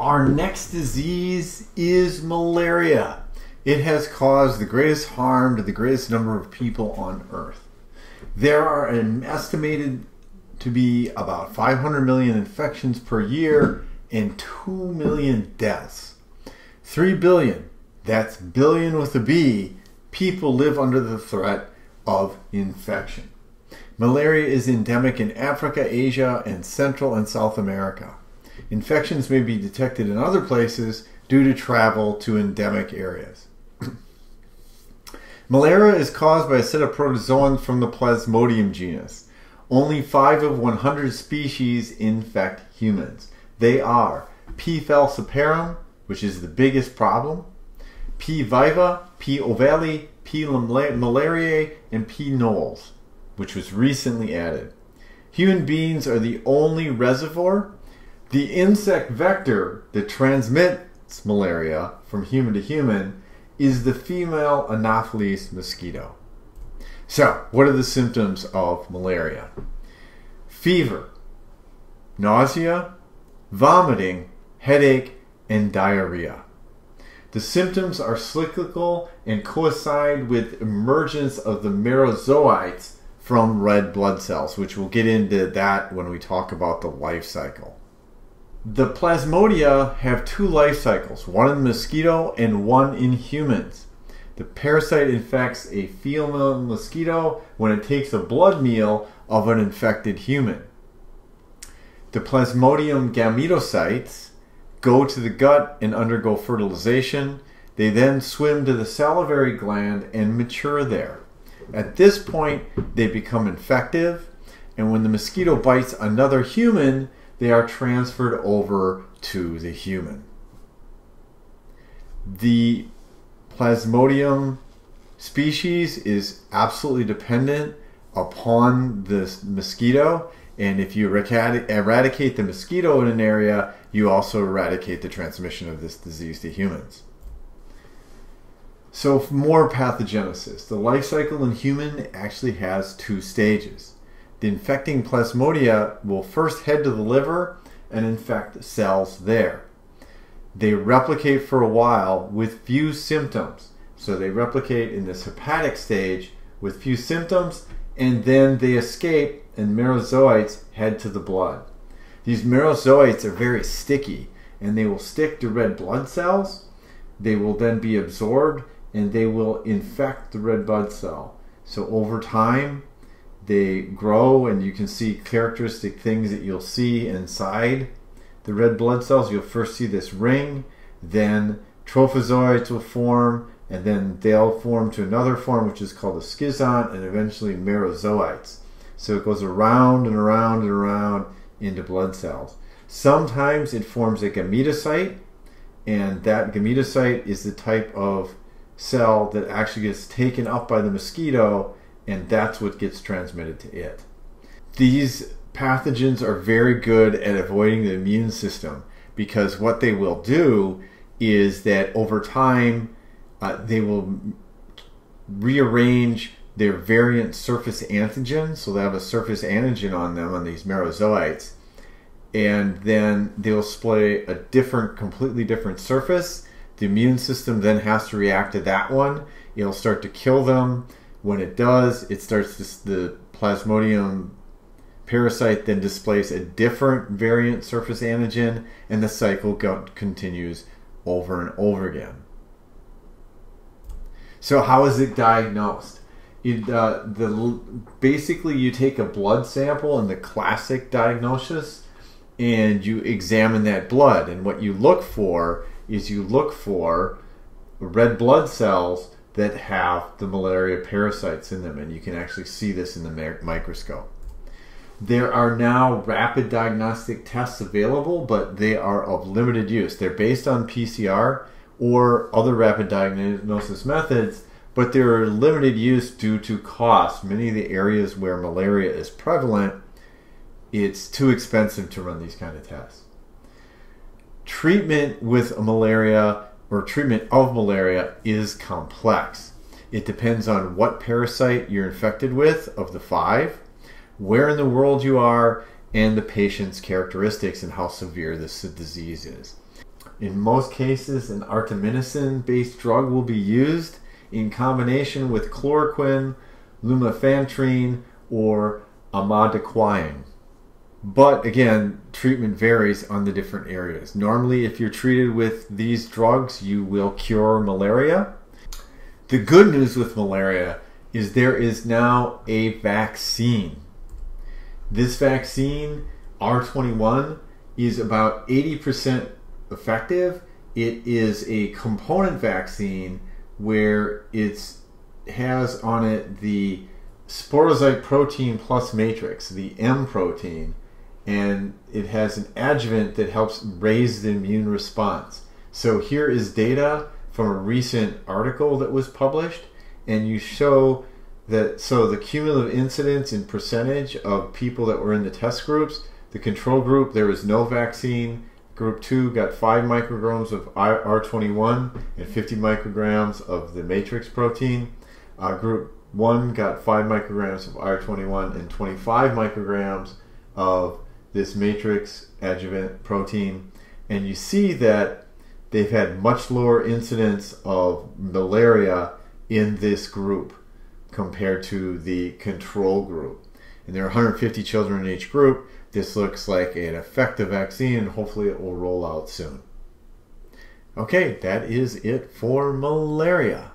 Our next disease is malaria. It has caused the greatest harm to the greatest number of people on Earth. There are an estimated to be about 500 million infections per year and 2 million deaths. 3 billion, that's billion with a B, people live under the threat of infection. Malaria is endemic in Africa, Asia, and Central and South America. Infections may be detected in other places due to travel to endemic areas. Malaria is caused by a set of protozoans from the Plasmodium genus. Only 5 of 100 species infect humans. They are P. falciparum, which is the biggest problem, P. vivax, P. ovale, P. malariae, and P. knowlesi, which was recently added. Human beings are the only reservoir. The insect vector that transmits malaria from human to human is the female Anopheles mosquito. So, what are the symptoms of malaria? Fever, nausea, vomiting, headache, and diarrhea. The symptoms are cyclical and coincide with emergence of the merozoites from red blood cells, which we'll get into that when we talk about the life cycle. The plasmodia have 2 life cycles, one in mosquito and one in humans. The parasite infects a female mosquito when it takes a blood meal of an infected human. The plasmodium gametocytes go to the gut and undergo fertilization. They then swim to the salivary gland and mature there. At this point, they become infective, and when the mosquito bites another human, they are transferred over to the human. The Plasmodium species is absolutely dependent upon this mosquito, and if you eradicate the mosquito in an area, you also eradicate the transmission of this disease to humans. So more pathogenesis. The life cycle in human actually has 2 stages. The infecting plasmodia will first head to the liver and infect cells there. They replicate for a while with few symptoms. So they replicate in this hepatic stage with few symptoms, and then they escape and merozoites head to the blood. These merozoites are very sticky, and they will stick to red blood cells. They will then be absorbed and they will infect the red blood cell. So over time, they grow, and you can see characteristic things that you'll see inside the red blood cells. You'll first see this ring, then trophozoites will form, and then they'll form to another form, which is called a schizont, and eventually merozoites. So it goes around and around and around into blood cells. Sometimes it forms a gametocyte, and that gametocyte is the type of cell that actually gets taken up by the mosquito, and that's what gets transmitted to it. These pathogens are very good at avoiding the immune system, because what they will do is that over time they will rearrange their variant surface antigen, so they have a surface antigen on them, on these merozoites, and then they'll display a different, completely different surface. The immune system then has to react to that one. It'll start to kill them. When it does, it starts to, the Plasmodium parasite then displays a different variant surface antigen, and the cycle continues over and over again. So how is it diagnosed? Basically, you take a blood sample in the classic diagnosis, and you examine that blood. And what you look for is you look for red blood cells that have the malaria parasites in them, and you can actually see this in the microscope. There are now rapid diagnostic tests available, but they are of limited use. They're based on PCR or other rapid diagnosis methods, but they're limited use due to cost. Many of the areas where malaria is prevalent, it's too expensive to run these kind of tests. Treatment with malaria, or treatment of malaria, is complex. It depends on what parasite you're infected with of the 5, where in the world you are, and the patient's characteristics and how severe this disease is. In most cases, an artemisinin-based drug will be used in combination with chloroquine, lumefantrine, or amodiaquine. But again, treatment varies on the different areas. Normally, if you're treated with these drugs, you will cure malaria. The good news with malaria is there is now a vaccine. This vaccine, R21, is about 80% effective. It is a component vaccine where it has on it the sporozoite protein plus matrix, the M protein, and it has an adjuvant that helps raise the immune response. So here is data from a recent article that was published, and you show that the cumulative incidence in percentage of people that were in the test groups, the control group, there was no vaccine. Group 2 got 5 micrograms of R21 and 50 micrograms of the matrix protein. Group 1 got 5 micrograms of R21 and 25 micrograms of this matrix adjuvant protein. And you see that they've had much lower incidence of malaria in this group compared to the control group. And there are 150 children in each group. This looks like an effective vaccine, and hopefully it will roll out soon. Okay, that is it for malaria.